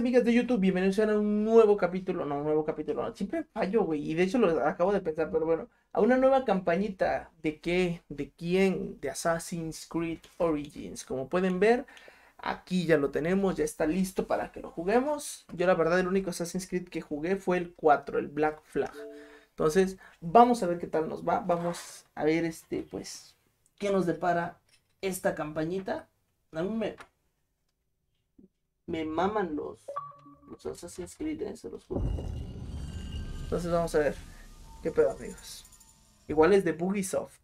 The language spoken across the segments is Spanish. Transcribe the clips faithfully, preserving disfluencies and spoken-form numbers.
amigas de YouTube, bienvenidos a un nuevo capítulo, no, un nuevo capítulo, no, siempre fallo, güey, y de hecho lo acabo de pensar, pero bueno, a una nueva campañita, ¿de qué? ¿De quién? De Assassin's Creed Origins, como pueden ver, aquí ya lo tenemos, ya está listo para que lo juguemos. Yo la verdad el único Assassin's Creed que jugué fue el cuatro, el Black Flag, entonces vamos a ver qué tal nos va, vamos a ver este, pues, qué nos depara esta campañita. A mí me... Me maman los, los Assassin's Creed, ¿eh? Se los juro. Entonces vamos a ver qué pedo, amigos. Igual es de Ubisoft.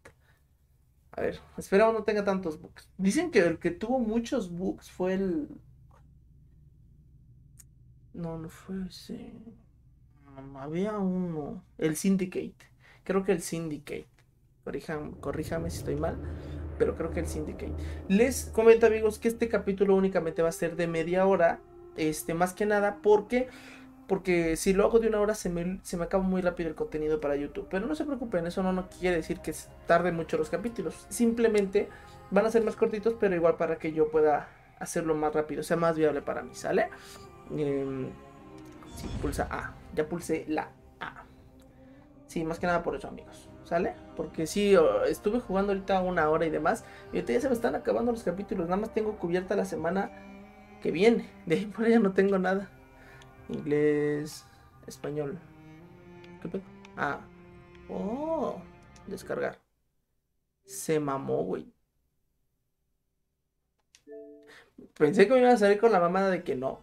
A ver, esperamos no tenga tantos bugs. Dicen que el que tuvo muchos bugs fue el... No, no fue ese. Había uno. El Syndicate. Creo que el Syndicate. Corríjame, corríjame si estoy mal. Pero creo que el Syndicate. Les comento, amigos, que este capítulo únicamente va a ser de media hora. Este, más que nada, porque porque si lo hago de una hora se me, se me acaba muy rápido el contenido para YouTube. Pero no se preocupen, eso no, no quiere decir que tarden mucho los capítulos. Simplemente van a ser más cortitos, pero igual para que yo pueda hacerlo más rápido, sea más viable para mí, ¿sale? Eh, sí, pulsa A. Ya pulsé la A. Sí, más que nada por eso, amigos. ¿Sale? Porque sí, estuve jugando ahorita una hora y demás. Y ahorita ya se me están acabando los capítulos. Nada más tengo cubierta la semana que viene. De ahí por allá no tengo nada. Inglés, español. ¿Qué pedo? Ah. Oh. Descargar. Se mamó, güey. Pensé que me iban a salir con la mamada de que no.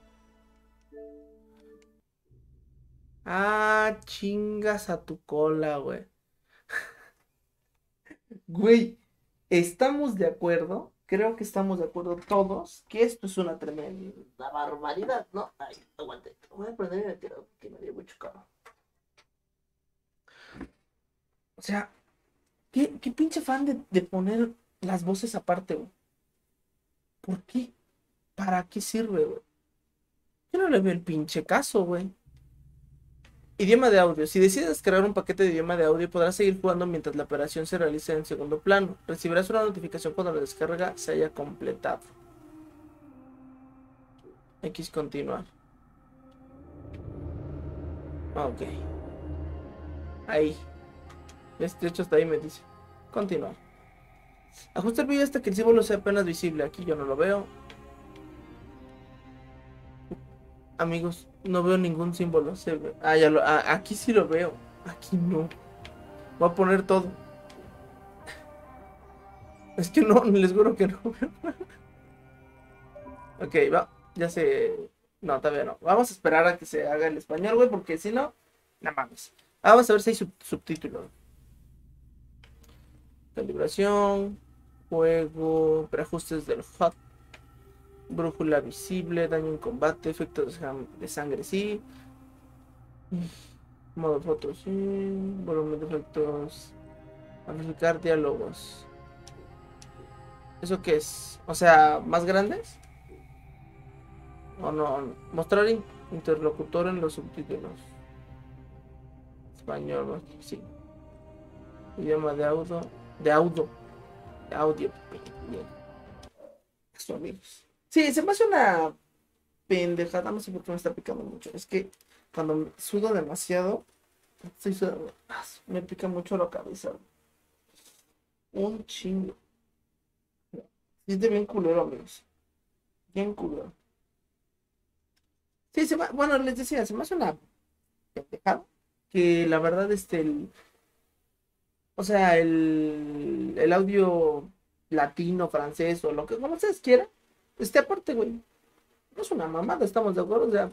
Ah, chingas a tu cola, güey. Güey, estamos de acuerdo, creo que estamos de acuerdo todos, que esto es una tremenda barbaridad, ¿no? Ay, aguante, voy a prender el tiro porque me dio mucho caro. O sea, ¿qué, qué pinche fan de, de poner las voces aparte, güey? ¿Por qué? ¿Para qué sirve, güey? Yo no le veo el pinche caso, güey. Idioma de audio. Si decides crear un paquete de idioma de audio, podrás seguir jugando mientras la operación se realice en segundo plano. Recibirás una notificación cuando la descarga se haya completado. X continuar. Ok. Ahí. De hecho hasta ahí me dice. Continuar. Ajusta el vídeo hasta que el símbolo sea apenas visible. Aquí yo no lo veo. Amigos, no veo ningún símbolo. Se ve. Ah, ya lo, ah, aquí sí lo veo. Aquí no. Voy a poner todo. Es que no, les juro que no. Ok, va. Ya se... No, todavía no. Vamos a esperar a que se haga el español, güey, porque si no... No mames. Ah, vamos a ver si hay sub subtítulos. Calibración. Juego. Preajustes del H U D. Brújula visible, daño en combate, efectos de sangre, sí. Modo foto, sí. Volumen de efectos. Amplificar diálogos. ¿Eso qué es? O sea, ¿más grandes? O no. Mostrar interlocutor en los subtítulos. Español, sí. Idioma de audio. De audio. De audio. Eso, amigos. Sí, se me hace una pendejada, no sé por qué me está picando mucho. Es que cuando me sudo demasiado, estoy sudando, me pica mucho la cabeza. Un chingo. Es de bien culero, amigos. Bien culero. Sí, se me, bueno, les decía, se me hace una pendejada. Que la verdad, este, el, o sea, el, el audio latino, francés o lo que como ustedes quieran. Este aparte, güey, no es una mamada, estamos de acuerdo, o sea,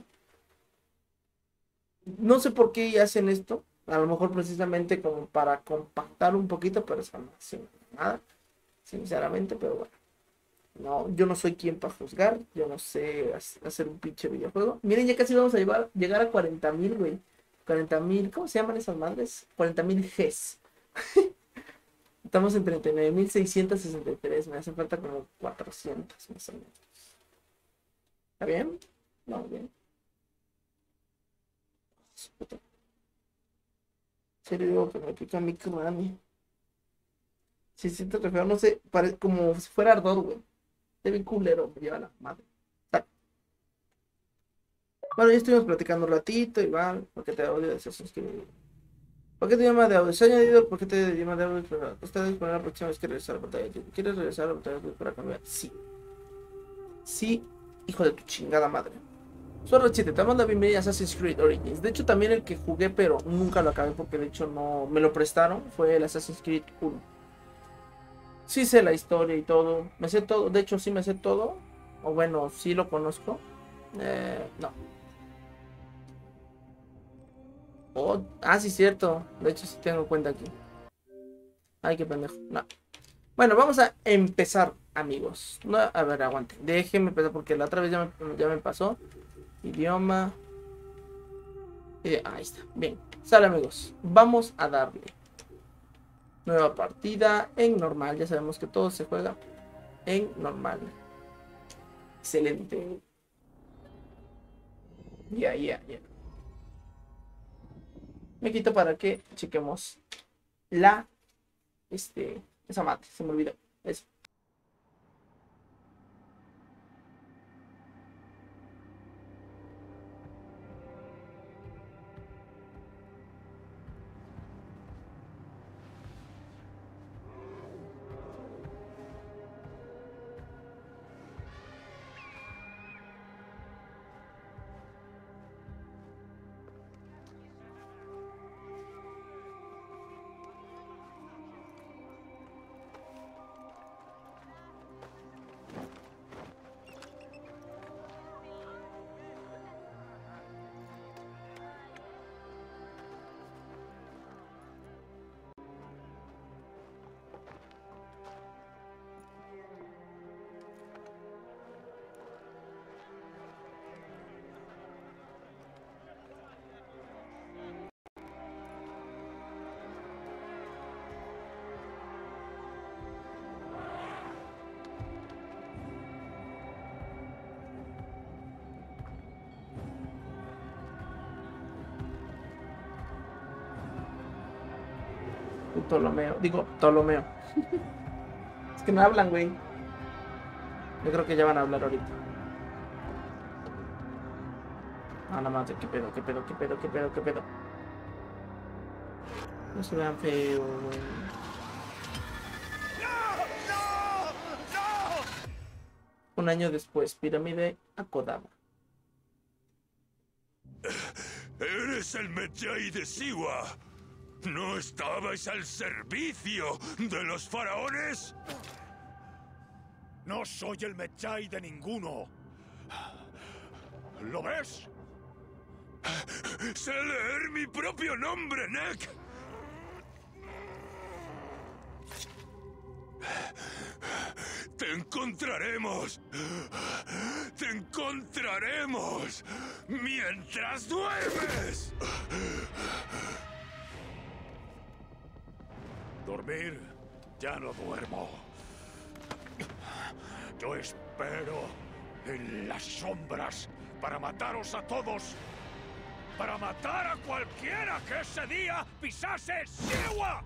no sé por qué hacen esto, a lo mejor precisamente como para compactar un poquito, pero es sin nada, sinceramente, pero bueno, no, yo no soy quien para juzgar, yo no sé hacer un pinche videojuego. Miren, ya casi vamos a llevar, llegar a cuarenta mil, güey, cuarenta mil, ¿cómo se llaman esas madres? cuarenta mil Gs. Estamos en treinta y nueve mil seiscientos sesenta y tres, me hacen falta como cuatrocientos más o menos. ¿Está bien? No, bien. Sí, le digo que me pica a mí como a mí. Si siento que feo, no sé, parece como si fuera ardor, güey. Te vi culero, me lleva la madre. Bueno, ya estuvimos platicando un ratito, Iván, porque te audio de Assassin's Creed. ¿Por qué te llama de audio? Se ha añadido, ¿por qué te llama de audio? Está disponible la próxima vez que regresar a la pantalla de YouTube. ¿Quieres regresar a la pantalla de YouTube para cambiar? Sí. Sí, hijo de tu chingada madre. Sordark siete, te damos la bienvenida a Assassin's Creed Origins. De hecho, también el que jugué, pero nunca lo acabé porque de hecho no me lo prestaron, fue el Assassin's Creed uno. Sí sé la historia y todo. Me sé todo, de hecho sí me sé todo. O bueno, sí lo conozco. Eh, no. Oh, ah, sí, cierto. De hecho sí tengo cuenta aquí. Ay, qué pendejo. No. Bueno, vamos a empezar, amigos. No, a ver, aguante. Déjenme empezar porque la otra vez ya me, ya me pasó. Idioma. Eh, ahí está. Bien. Sale, amigos. Vamos a darle. Nueva partida en normal. Ya sabemos que todo se juega en normal. Excelente. Ya, ya, ya. Me quito para que chequemos la... Este... Esa mate. Se me olvidó. Eso. Ptolomeo, digo Ptolomeo. Es que no hablan, güey. Yo creo que ya van a hablar ahorita. Ah, no mames, qué pedo, qué pedo, qué pedo, qué pedo, qué pedo. No se vean feo, güey. Un año después, pirámide Akodama. Eres el Medjay de Siwa. ¿No estabais al servicio de los faraones? No soy el Medjay de ninguno. ¿Lo ves? Sé leer mi propio nombre, Nek. ¡Te encontraremos! ¡Te encontraremos! ¡Mientras duermes! Dormir, ya no duermo. Yo espero en las sombras para mataros a todos. Para matar a cualquiera que ese día pisase Siwa.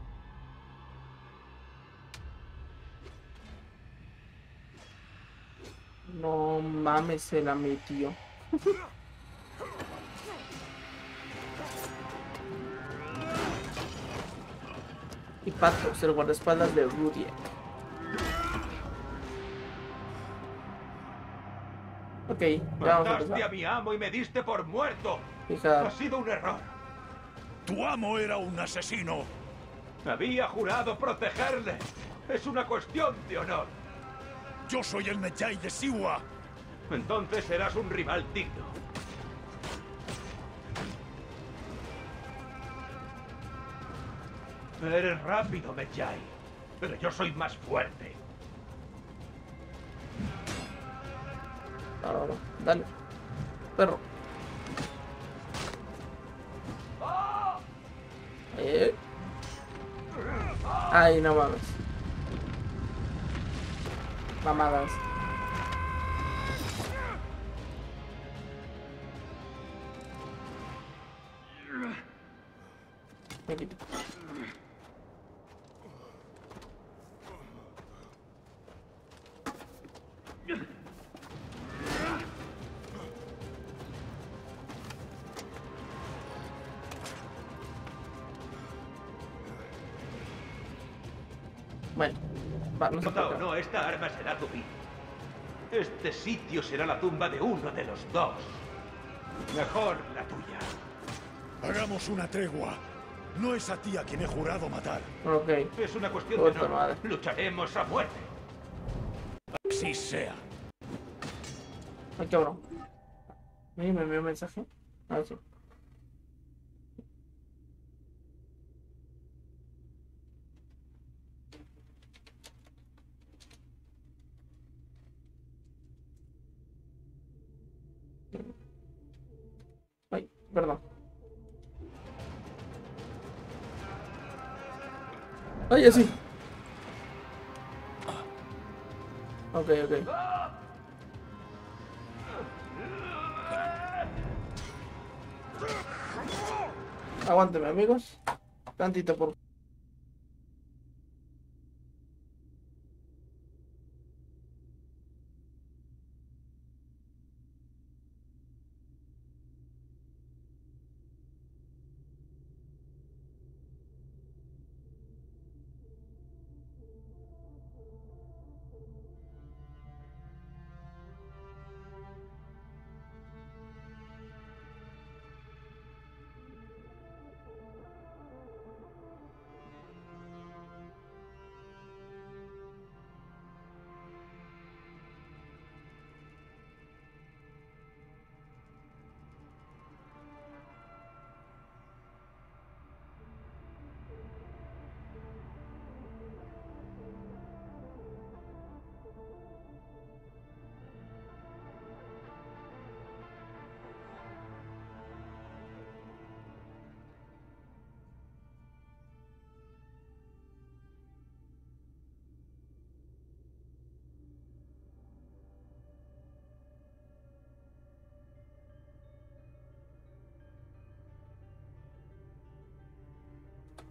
No mames, se la metió. Y Pazos, el guardaespaldas de Rudjek. Ok, ya vamos a empezar. Mataste a mi amo y me diste por muerto. Fija. Ha sido un error. Tu amo era un asesino. Había jurado protegerle. Es una cuestión de honor. Yo soy el Medjay de Siwa. Entonces serás un rival digno. Eres rápido, Medjay, pero yo soy más fuerte. Ahora, dale, perro. Eh. Ay, no mames. Mamadas. Me quito. Bueno, va, no, no, no, esta arma será tu vida. Este sitio será la tumba de uno de los dos. Mejor la tuya. Hagamos una tregua. No es a ti a quien he jurado matar. Ok. Es una cuestión Puesto de honor. Lucharemos a muerte. Así sea. Ay, cabrón. ¿Me envió un mensaje? A ver si. Ay, perdón. Ay, así. Ok, ok. Aguánteme, amigos. Tantito por...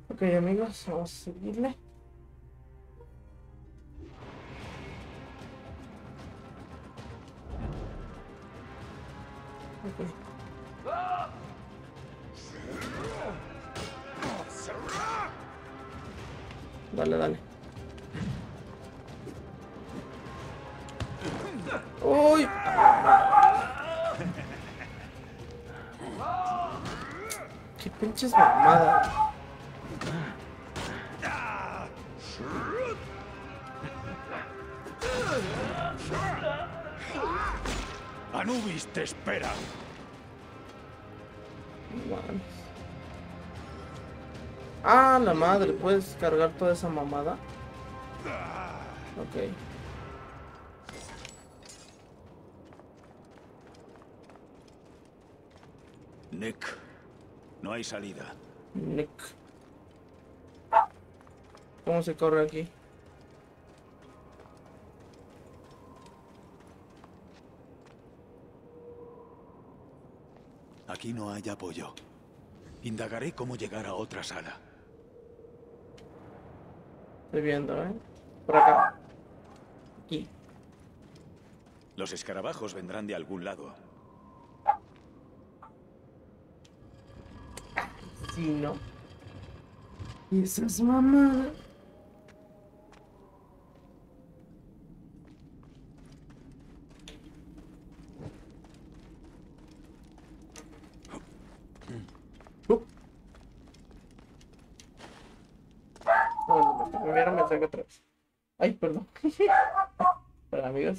Ok, amigos, vamos a seguirle. Okay. Dale, dale. ¡Uy! ¡Qué pinches mamadas! Anubis te espera. Ah, la madre, ¿puedes cargar toda esa mamada? Ok. Nek, no hay salida. Nek. ¿Cómo se corre aquí? Aquí no hay apoyo. Indagaré cómo llegar a otra sala. Estoy viendo, ¿eh? Por acá. Aquí. Los escarabajos vendrán de algún lado. Sí, ¿no? Y esa es mamá. Ay, perdón. Para amigos.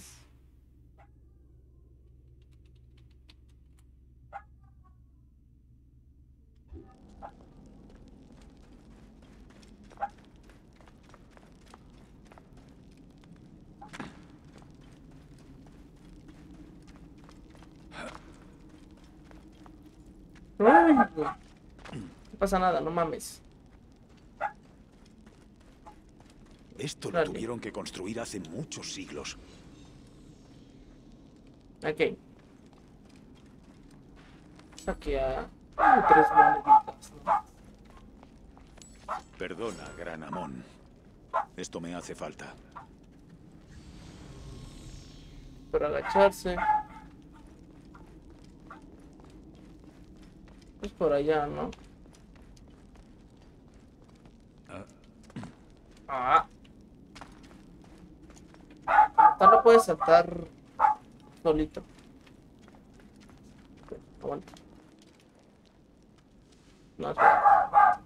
Ay, no pasa nada, no mames. Esto lo tuvieron que construir hace muchos siglos. Ok. Saquea. Tres moneditas. Perdona, gran Amón. Esto me hace falta. Para agacharse. Es por allá, ¿no? Ah. Ah. puede saltar solito. Aguanta. No, espera.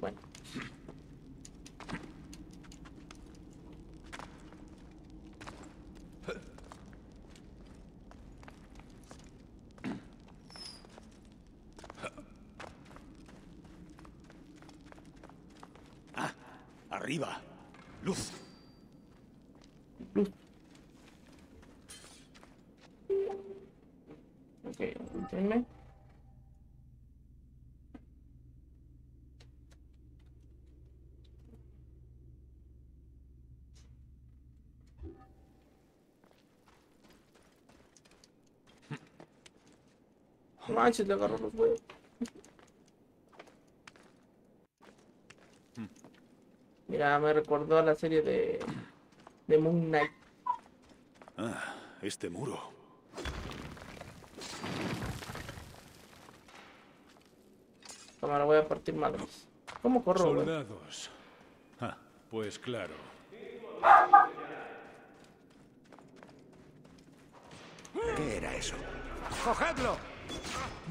Bueno. Ah, arriba. Luz. Luz. Ok, entiéndeme. Manches, le agarró los huevos. Mira, me recordó a la serie de, de Moon Knight. Ah, este muro. Toma, lo voy a partir madres. ¿Cómo corro, güey? Soldados. Ah, pues claro. ¿Qué era eso? ¡Cogedlo!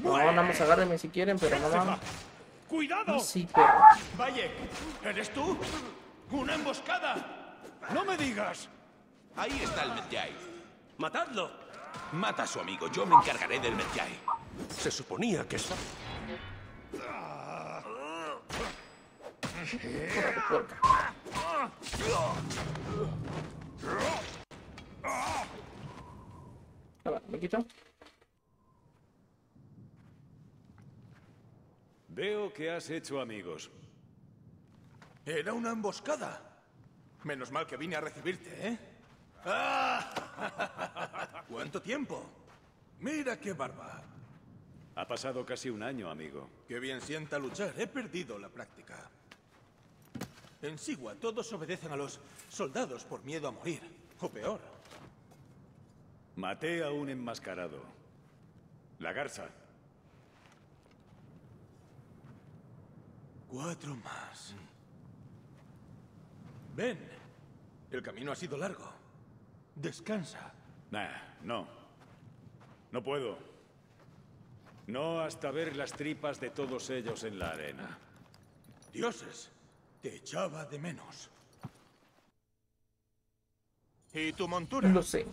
No, vamos, agárrenme si quieren, pero no vamos. ¡Cuidado! Sí, pero... Bayek, ¿eres tú? ¡Una emboscada! ¡No me digas! Ahí está el Medjay. ¡Matadlo! Mata a su amigo, yo me encargaré del Medjay. Se suponía que... Está... A ver, ¿me quito? Veo que has hecho amigos. Era una emboscada. Menos mal que vine a recibirte, ¿eh? ¡Ah! ¿Cuánto tiempo? Mira qué barba. Ha pasado casi un año, amigo. Qué bien sienta luchar. He perdido la práctica. En Siwa todos obedecen a los soldados por miedo a morir. O peor. Maté a un enmascarado. La garza. Cuatro más. Ven. El camino ha sido largo. Descansa. Nah, no. No puedo. No hasta ver las tripas de todos ellos en la arena. Dioses, te echaba de menos. ¿Y tu montura? Lo sé.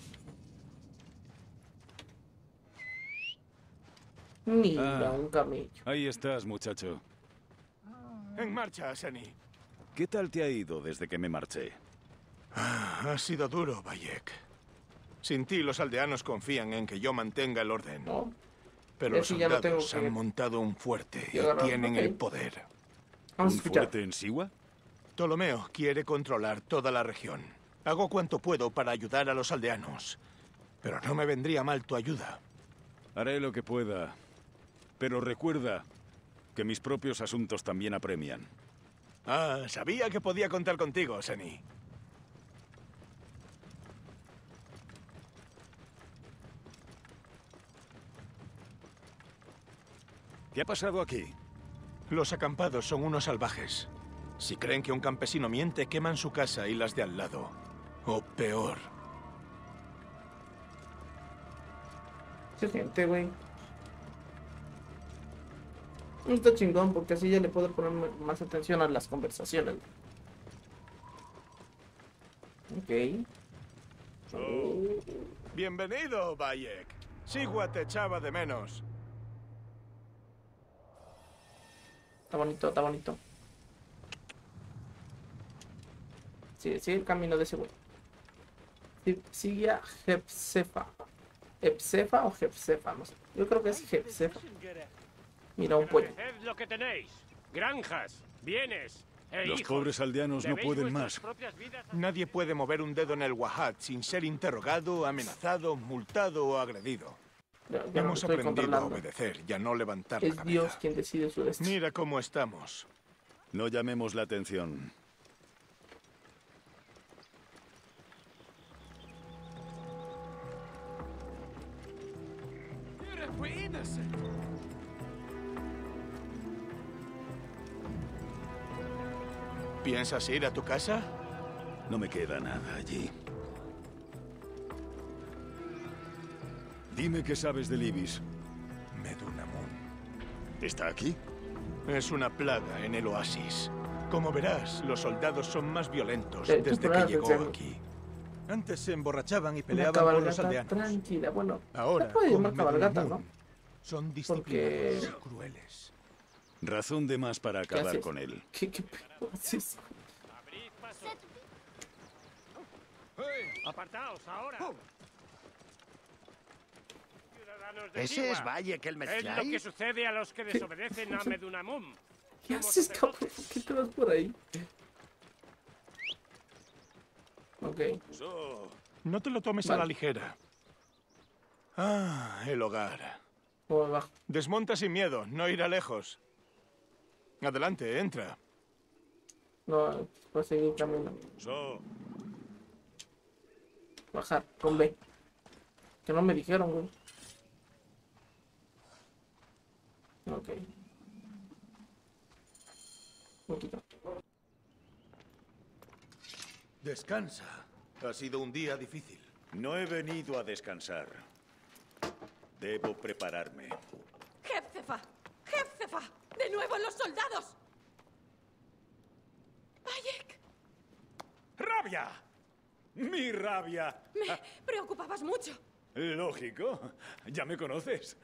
Mira, ah, un camello. Ahí estás, muchacho. En marcha, Seni. ¿Qué tal te ha ido desde que me marché? Ah, ha sido duro, Bayek. Sin ti los aldeanos confían en que yo mantenga el orden. No. Pero los soldados ya no tengo... han montado un fuerte y tienen okay. el poder. Vamos ¿Un fuerte en Siwa? Ptolomeo quiere controlar toda la región. Hago cuanto puedo para ayudar a los aldeanos. Pero no me vendría mal tu ayuda. Haré lo que pueda. Pero recuerda... que mis propios asuntos también apremian. Ah, sabía que podía contar contigo, Seni. ¿Qué ha pasado aquí? Los acampados son unos salvajes. Si creen que un campesino miente, queman su casa y las de al lado. O peor. ¿Qué gente, güey? Está chingón porque así ya le puedo poner más atención a las conversaciones. Ok. Oh. Bienvenido, Bayek. Siwa te echaba de menos. Está bonito, está bonito. Sigue, sigue el camino de ese güey. Sigue a Hepzefa. ¿Hepzefa o Hepzefa? No sé. Yo creo que es Hepzefa. Mira un pueblo. Lo que tenéis. Granjas, bienes, e los hijos. Pobres aldeanos no pueden más. Nadie puede mover un dedo en el Wahat sin ser interrogado, amenazado, multado o agredido. Ya, ya Hemos aprendido a obedecer y a no levantar es la cabeza. Es Dios quien decide su destino. Mira cómo estamos. No llamemos la atención. ¿Piensas ir a tu casa? No me queda nada allí. Dime qué sabes del ibis. Medunamun. ¿Está aquí? Es una plaga en el oasis. Como verás, los soldados son más violentos eh, desde que llegó aquí. Antes se emborrachaban y peleaban con los aldeanos. Tranquila, bueno. Ahora, no puede ir más cabalgata, ¿no? Son disciplinados y crueles. Razón de más para acabar con él. ¿Qué, qué haces? ¡Hey! ¡Apartaos ahora! Oh. Ese es Bayek, el Medjay. Es lo que sucede a los que desobedecen a Medunamun. ¿Qué haces, cabrón? ¿Qué te vas por ahí? Ok. No te lo tomes vale. a la ligera. Ah, el hogar. Desmonta sin miedo, no irá lejos. Adelante, entra. No, voy a seguir camino. So. Bajar, con B. Que no me dijeron, güey. Ok. Un poquito. Descansa. Ha sido un día difícil. No he venido a descansar. Debo prepararme. Hepzefa, Hepzefa, de nuevo los soldados. Bayek. Rabia. Mi rabia. Me preocupabas mucho. Lógico. Ya me conoces.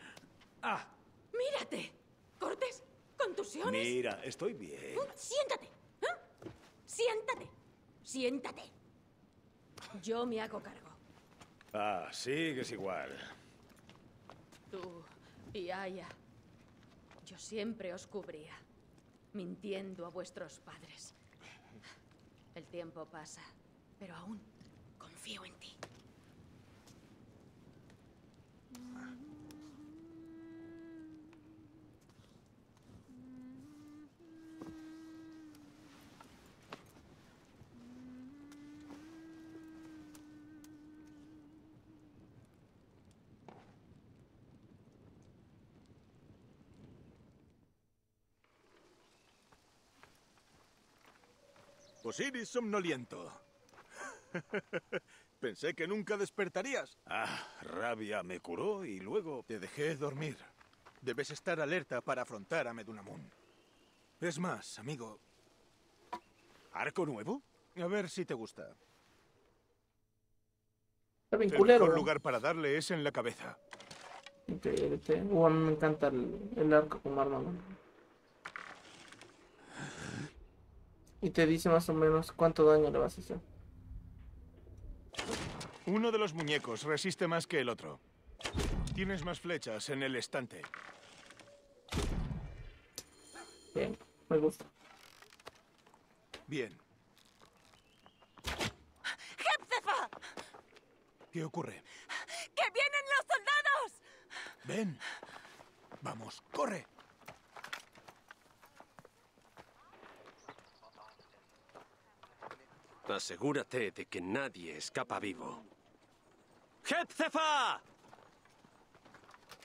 Ah. ¡Mírate! ¿Cortes? ¿Contusiones? Mira, estoy bien. Siéntate. ¿Eh? Siéntate. Siéntate. Yo me hago cargo. Ah, sigues igual. Tú y Aya. Yo siempre os cubría, mintiendo a vuestros padres. El tiempo pasa, pero aún confío en ti. Osiris somnoliento. Pensé que nunca despertarías. Ah, rabia me curó y luego... Te dejé dormir. Debes estar alerta para afrontar a Medunamun. Es más, amigo... ¿Arco nuevo? A ver si te gusta. El mejor lugar para darle es en la cabeza. Increíble. Uy, me encanta el, el arco como arma, ¿no? Y te dice más o menos cuánto daño le vas a hacer. Uno de los muñecos resiste más que el otro. Tienes más flechas en el estante. Bien, me gusta. Bien. ¡Hepzefa! ¿Qué ocurre? ¡Que vienen los soldados! Ven. Vamos, corre. Asegúrate de que nadie escapa vivo. ¡Hepzefa!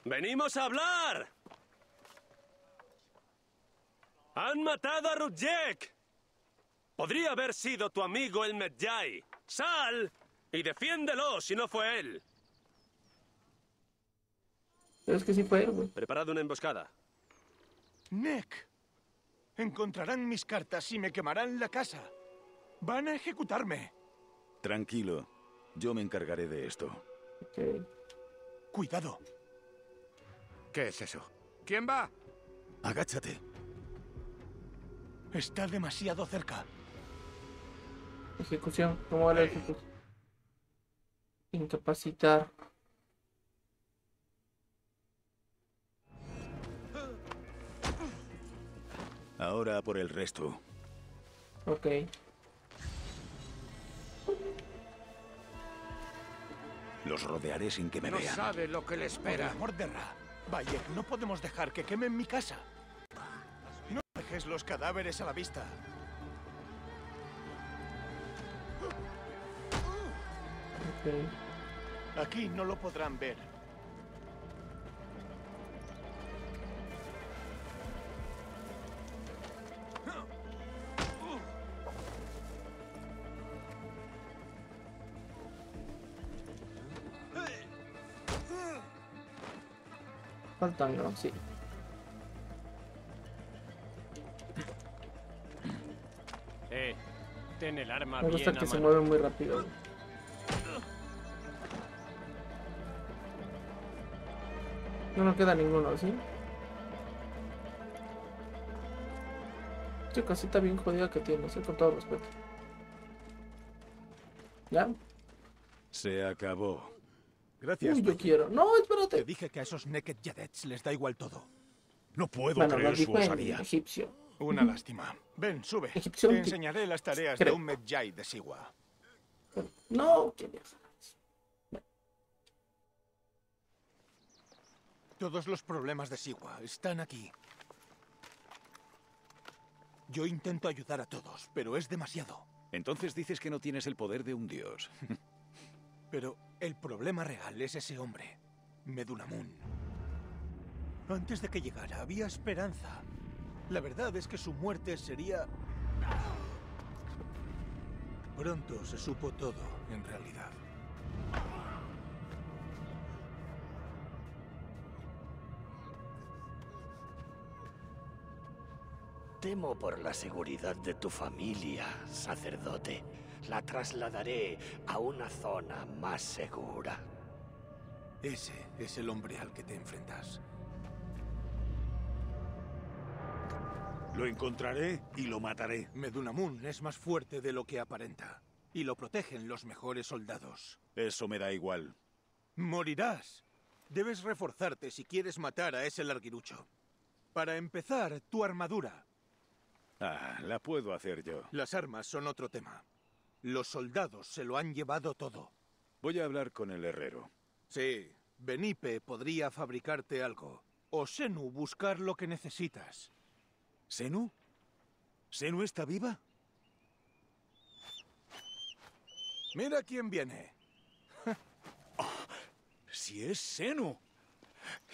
¡Venimos a hablar! ¡Han matado a Rudjek! Podría haber sido tu amigo el Medjay. ¡Sal y defiéndelo si no fue él! Es que sí fue él, güey. Preparad una emboscada. Nek. Encontrarán mis cartas y me quemarán la casa. ¡Van a ejecutarme! Tranquilo. Yo me encargaré de esto. Okay. ¡Cuidado! ¿Qué es eso? ¿Quién va? Agáchate. Está demasiado cerca. Ejecución. ¿Cómo va la ejecución? Incapacitar. Ahora por el resto. Ok. Los rodearé sin que me vean. No sabe lo que le espera. Por amor de Ra, Bayek, no podemos dejar que quemen mi casa. No dejes los cadáveres a la vista. Okay. Aquí no lo podrán ver. Faltan granos, sí. Eh, ten el arma. Me gusta bien que se mueven muy rápido. No nos queda ninguno, ¿sí? Esta casita bien jodida que tienes, ¿eh? Con todo respeto. ¿Ya? Se acabó. Gracias. Uy, yo quiero. No, espérate. Te dije que a esos Naked Yadets les da igual todo. No puedo bueno, creer su osadía. Egipcio. Una lástima. Ven, sube. Egipcio, te enseñaré las tareas creo. de un Medjay de Siwa. No, qué bien. Todos los problemas de Siwa están aquí. Yo intento ayudar a todos, pero es demasiado. Entonces dices que no tienes el poder de un dios. Pero el problema real es ese hombre, Medunamun. Antes de que llegara había esperanza. La verdad es que su muerte sería... Pronto se supo todo, en realidad. Temo por la seguridad de tu familia, sacerdote. La trasladaré a una zona más segura. Ese es el hombre al que te enfrentas. Lo encontraré y lo mataré. Medunamun es más fuerte de lo que aparenta. Y lo protegen los mejores soldados. Eso me da igual. Morirás. Debes reforzarte si quieres matar a ese larguirucho. Para empezar, tu armadura. Ah, la puedo hacer yo. Las armas son otro tema. Los soldados se lo han llevado todo. Voy a hablar con el herrero. Sí, Benipe podría fabricarte algo. O Senu buscar lo que necesitas. ¿Senu? ¿Senu está viva? ¡Mira quién viene! Oh, ¡si es Senu!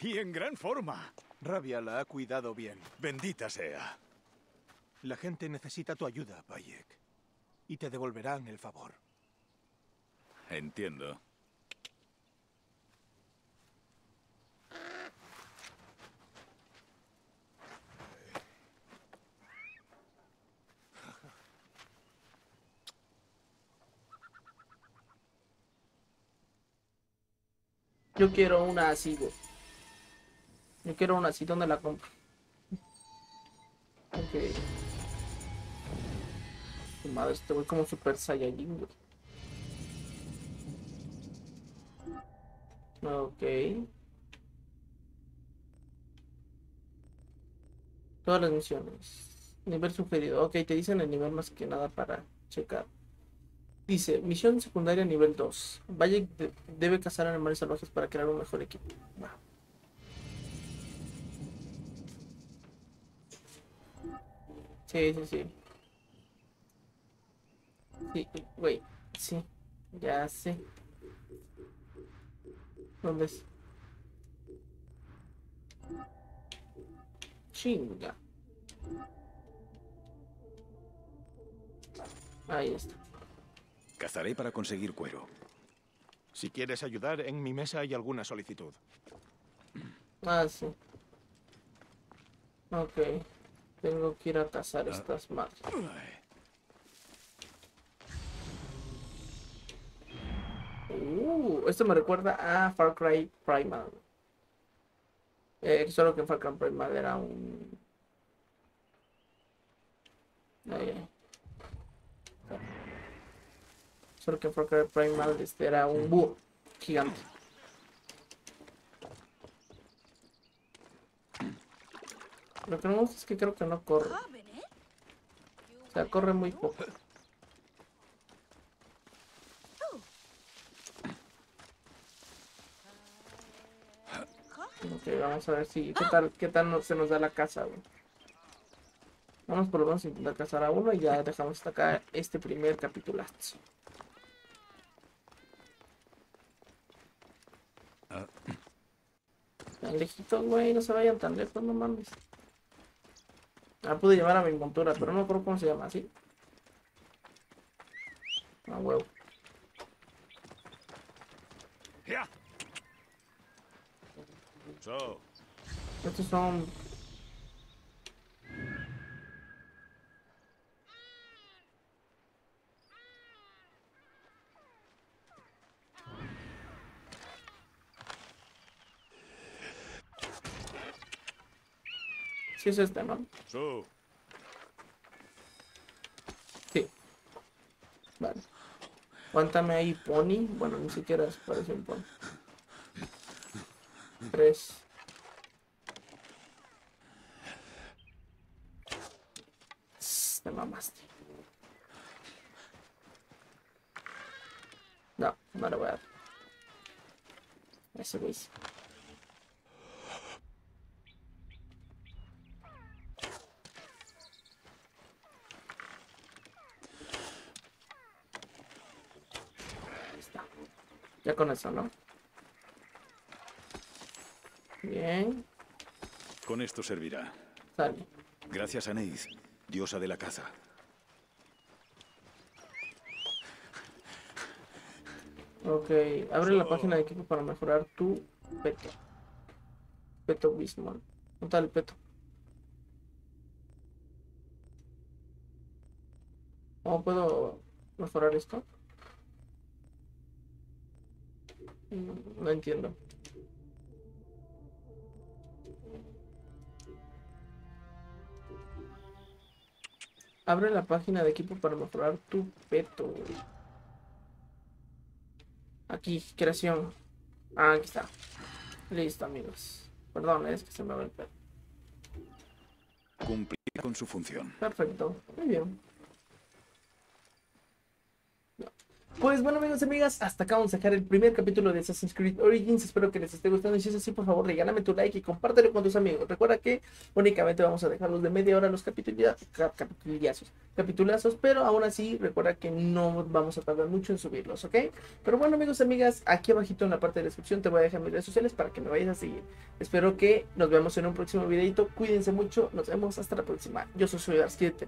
¡Y en gran forma! Rabia la ha cuidado bien. ¡Bendita sea! La gente necesita tu ayuda, Bayek. Y te devolverán el favor. Entiendo. Yo quiero una así, güey. Yo quiero una así, ¿dónde la compro? Ok. Madre, este voy como Super Saiyajin, güey. Ok. Todas las misiones. Nivel sugerido. Ok, te dicen el nivel más que nada para checar. Dice, misión secundaria nivel dos. Bayek de debe cazar animales salvajes para crear un mejor equipo. Wow. Sí, sí, sí. Sí, güey, sí, ya sé. ¿Dónde es? Chinga. Ahí está. Cazaré para conseguir cuero. Si quieres ayudar, en mi mesa hay alguna solicitud. Ah, sí. Ok. Tengo que ir a cazar ah. estas madres. Uh, esto me recuerda a Far Cry Primal. Eh, solo que en Far Cry Primal era un... Ahí. Solo que en Far Cry Primal este era un búho gigante. Lo que no me gusta es que creo que no corre. O sea, corre muy poco. Okay, vamos a ver si qué tal qué tal no, se nos da la casa, güey. Vamos por lo menos a intentar cazar a uno y ya dejamos hasta acá este primer capitulazo. Tan lejitos, güey, no se vayan tan lejos, no mames. Ah, pude llevar a mi montura, pero no me acuerdo cómo se llama, ¿sí? Ah, huevo. So, Estos son... ¿Sí es este, no? Sí. Vale. Cuéntame ahí, pony. Bueno, ni siquiera parece un pony. Tres. Te mamaste. No, no lo voy a dar. Eso lo hice. Ya con eso, ¿no? Bien. Con esto servirá. Sale. Gracias a Aneis, diosa de la caza. Ok, abre so... la página de equipo para mejorar tu peto. Peto Bismol. ¿Dónde está el peto? ¿Cómo puedo mejorar esto? No entiendo. Abre la página de equipo para mejorar tu peto. Aquí, creación. Ah, aquí está. Listo, amigos. Perdón, es que se me va el peto. Cumplir con su función. Perfecto, muy bien. Pues bueno, amigos y amigas, hasta acá vamos a dejar el primer capítulo de Assassin's Creed Origins. Espero que les esté gustando y si es así, por favor, regálame tu like y compártelo con tus amigos. Recuerda que únicamente vamos a dejarlos de media hora los capitulazos, capitulazos, pero aún así recuerda que no vamos a tardar mucho en subirlos, ¿ok? Pero bueno, amigos y amigas, aquí abajito en la parte de la descripción te voy a dejar mis redes sociales para que me vayas a seguir. Espero que nos veamos en un próximo videito. Cuídense mucho, nos vemos hasta la próxima. Yo soy Sordark siete,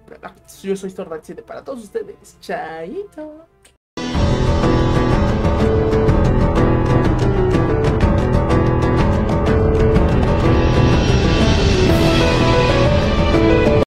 yo soy Sordark siete para todos ustedes. Chaito.